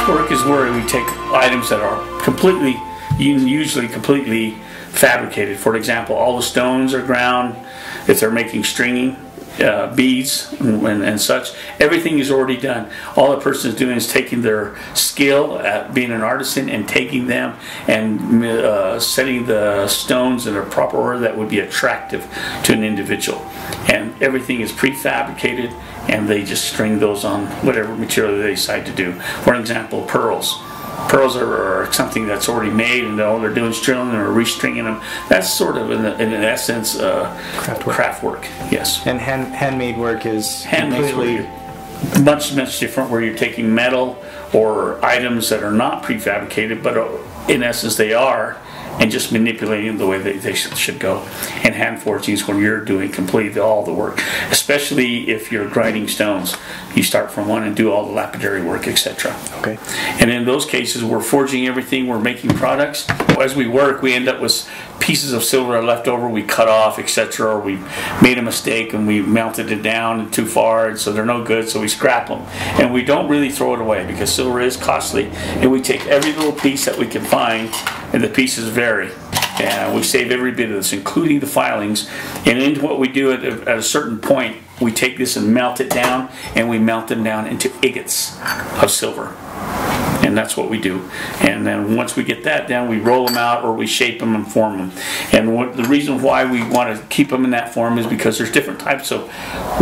Craftwork is where we take items that are completely, usually completely fabricated. For example, all the stones are ground. If they're making stringing, beads and such, everything is already done. All the person is doing is taking their skill at being an artisan and taking them and setting the stones in a proper order that would be attractive to an individual. And everything is prefabricated, and they just string those on whatever material they decide to do. For example, pearls. Pearls are something that's already made, and all they're doing is drilling or restringing them. That's sort of, in essence, craft work. Yes. And handmade work is completely much different, where you're taking metal or items that are not prefabricated, but in essence they are, and just manipulating the way they should go. And hand forging is when you're doing completely all the work, especially if you're grinding stones. You start from one and do all the lapidary work, etc. Okay. And in those cases, we're forging everything, we're making products. As we work, we end up with pieces of silver are left over, we cut off, etc., or we made a mistake and we melted it down too far, and so they're no good, so we scrap them. And we don't really throw it away, because silver is costly, and we take every little piece that we can find, and the pieces vary. And we save every bit of this, including the filings. And into what we do at a certain point, we take this and melt it down, and we melt them down into ingots of silver. And that's what we do. And then once we get that down, we roll them out, or we shape them and form them. And what, the reason why we want to keep them in that form is because there's different types of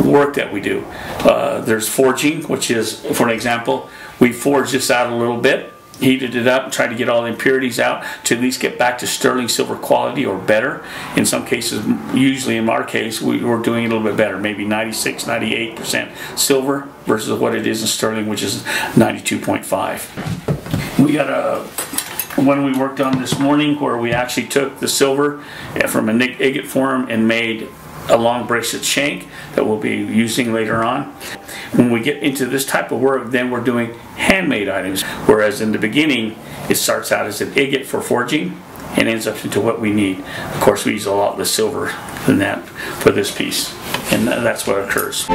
work that we do. There's forging, which is, for example, we forge this out a little bit, heated it up, tried to get all the impurities out to at least get back to sterling silver quality or better. In some cases, usually in our case, we're doing a little bit better, maybe 96, 98% silver versus what it is in sterling, which is 92.5. We got a one we worked on this morning where we actually took the silver from an ingot form and made a long bracelet shank that we'll be using later on. When we get into this type of work, then we're doing handmade items, whereas in the beginning it starts out as an ingot for forging and ends up into what we need. Of course, we use a lot less silver than that for this piece, and that's what occurs.